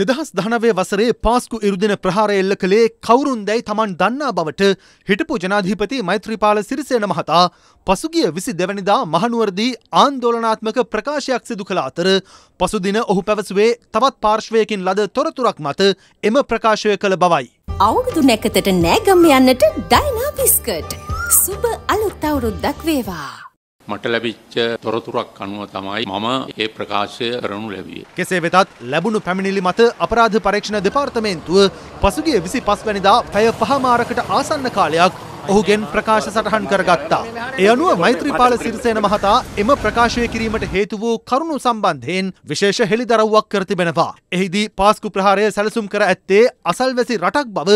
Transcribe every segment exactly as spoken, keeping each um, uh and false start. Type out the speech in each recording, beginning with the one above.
දෙදහස් දහනවය වසරේ පාස්කු ඉරුදින ප්‍රහාරය එල්ල කළේ කවුරුන්දැයි තමන් දන්නා බවට හිටපු ජනාධිපති මෛත්‍රීපාල සිරිසේන මහතා පසුගිය විසි දෙවැනිදා මහනුවරදී ආන්දෝලනාත්මක ප්‍රකාශයක් සිදු කළ අතර පසුදින ඔහු පැවසුවේ තවත් පාර්ශ්වයකින් ලද තොරතුරක් මත එම ප්‍රකාශය කළ බවයි. අවුරුදු නැකතට නෑගම් යන්නට ඩයිනා බිස්කට් සුබ අලුත් අවුරුද්දක් වේවා. මට ලැබිච්ච තොරතුරක් අනුව තමයි මම ඒ ප්‍රකාශය කරනු ලැබුවේ. කෙසේ වෙතත් ලැබුණු පැමිණිලි මත අපරාධ පරීක්ෂණ දෙපාර්තමේන්තුව පසුගිය විසි පහ වෙනිදා පැය පහමාරකට ආසන්න කාලයක් ඔහුගෙන් ප්‍රකාශ සටහන් කරගත්තා. ඒ අනුව මෛත්‍රීපාල සිරිසේන මහතා එම ප්‍රකාශය කිරීමට හේතු වූ කරුණු සම්බන්ධයෙන් විශේෂ හෙළිදරව්වක් කර තිබෙනවා. එහිදී පාස්කු ප්‍රහාරය සැලසුම් කර ඇත්තේ අසල්වැසි රටක් බව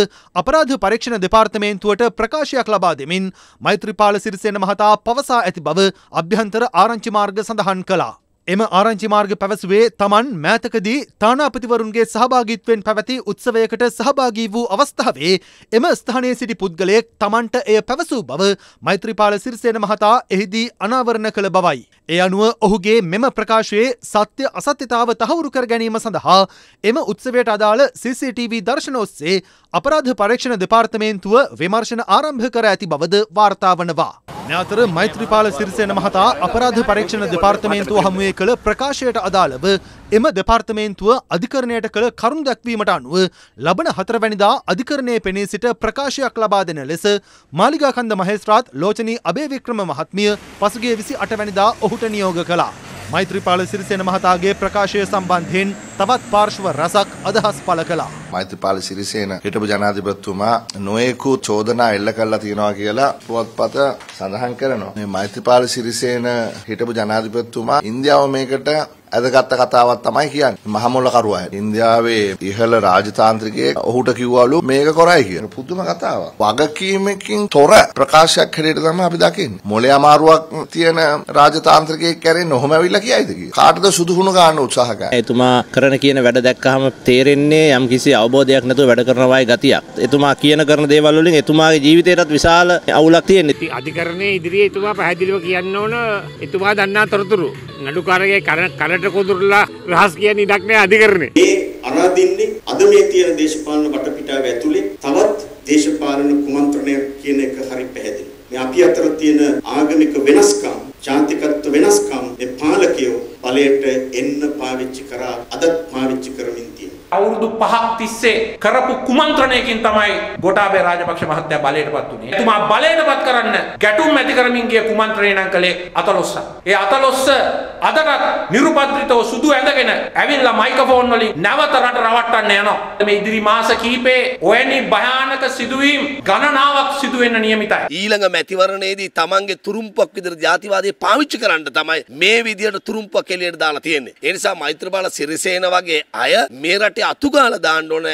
අපරාධ පරීක්ෂණ දෙපාර්තමේන්තුවට ප්‍රකාශයක් ලබා දෙමින් මෛත්‍රීපාල සිරිසේන මහතා පවසා ඇති බව අභ්‍යන්තර ආරංචි මාර්ග සඳහන් කළා. එම ආරංචි මාර්ග පැවසුවේ තමන් මෑතකදී තානාපතිවරුන්ගේ සහභාගිත්වෙන් පැවති උත්සවයකට සහභාගී වූ අවස්ථාවේ එම ස්ථානයේ සිටි පුද්ගලයෙක් තමන්ට එය පැවසූ බව මෛත්‍රීපාල සිරිසේන මහතා එහිදී අනාවරණ කළ බවයි. ඒ අනුව ඔහුගේ මෙම ප්‍රකාශයේ සත්‍ය අසත්‍යතාව තහවුරු කර ගැනීම සඳහා එම උත්සවයට අදාළ සී සී ටී වී දර්ශන ඔස්සේ අපරාධ පරීක්ෂණ දෙපාර්තමේන්තුව විමර්ශන ආරම්භ කර ඇති බවද වාර්තා වනවා. නැතර මෛත්‍රීපාල සිරිසේන මහතා අපරාධ පරීක්ෂණ දෙපාර්තමේන්තුව හමුවේ කළ ප්‍රකාශයට අදාළව එම දෙපාර්තමේන්තුව අධිකරණයට කළ කරුණු දැක්වීමට අනුව ලබන හතරවැනිදා අධිකරණයේ පෙනී සිට ප්‍රකාශයක් ලබා දෙන ලෙස මාලිගාකන්ද මහේස්ත්‍රාත් ලෝචනී අබේවික්‍රම මහත්මිය පසුගිය විසි අට වැනිදා ඔහුට නියෝග කළා. මෛත්‍රීපාල සිරිසේන මහතාගේ ප්‍රකාශය සම්බන්ධයෙන් තවත් පාර්ශ්ව රසක් අදහස් පළ කළා. මෛත්‍රීපාල සිරිසේන හිටපු ජනාධිපතිතුමා නොයෙකුත් චෝදනා එල්ල කරලා තියෙනවා කියලා පුවත්පත සඳහන් කරනවා. මේ මෛත්‍රීපාල සිරිසේන හිටපු ජනාධිපතිතුමා ඉන්දියාව මේකට ඇදගත් කතාවක් තමයි කියන්නේ. මහමොල කරුවා ඉන්දියාවේ ඉහළ රාජතාන්ත්‍රිකයෙක් ඔහුට කිව්වලු මේක කරයි කියලා. පුදුම කතාවක්. වගකීමකින් තොර ප්‍රකාශයක් හැටියට තමයි අපි දකින්නේ. මොලේ අමාරුවක් තියෙන රාජතාන්ත්‍රිකයෙක් කරන්නේ ඔහොම ඇවිල්ලා කියයිද කියලා. කාටද සුදුහුණු ගන්න උත්සාහ කරන්නේ? එතුමා කරන කියන වැඩ දැක්කහම තේරෙන්නේ යම්කිසි අවබෝධයක් නැතුව වැඩ කරනවායි ගතියක්. එතුමා කියන කරන දේවල් වලින් එතුමාගේ ජීවිතේටත් විශාල අවුලක් තියෙනවා. අධිකරණයේ ඉදිරියේ එතුමා පැහැදිලිව කියන්න ඕන එතුමා දන්නා තොරතුරු. නඩුකාරගේ කරට කොඳුරලා රහස් කියන ඉඩක් නැහැ අධිකරණේ. ඒ අනාදින්නේ අද මේ තියෙන දේශපාලන වටපිටාව ඇතුලේ තවත් දේශපාලන කුමන්ත්‍රණය කියන එක හරි පැහැදිලි. මේ අපි අතර තියෙන ආගමික වෙනස්කම්, ජාතිකත්ව වෙනස්කම් මේ පාලකයෝ බලයට එන්න පාවිච්චි කරා අදත් පාවිච්චි කරමින් තියෙනවා. අවුරුදු පහක් තිස්සේ කරපු කුමන්ත්‍රණයකින් තමයි ගොටාබේ රාජපක්ෂ මහත්තයා බලයටපත් වුණේ. එතුමා බලයටපත් කරන්න ගැටුම් ඇති කරමින් ගිය කුමන්ත්‍රණය නම් කළේ අතලොස්ස. ඒ අතලොස්ස අදටත් නිරුපද්‍රිතව සුදු ඇඳගෙන ඇවිල්ලා මයික්‍රොෆෝන් වලින් නැවත රට රවට්ටන්න යනවා. මේ ඉදිරි මාස කිහිපේ ඔයනි භයානක සිදුවීම් ගණනාවක් සිදු වෙන්න නියමිතයි. ඊළඟ මැතිවරණයේදී තමන්ගේ තුරුම්පක් විදිහට ජාතිවාදය පාවිච්චි කරන්න තමයි මේ විදිහට තුරුම්පක් එළියට දාලා තියෙන්නේ. ඒ නිසා මෛත්‍රීපාල සිරිසේන වගේ අය මේ අතුගාල දාන්න ඕන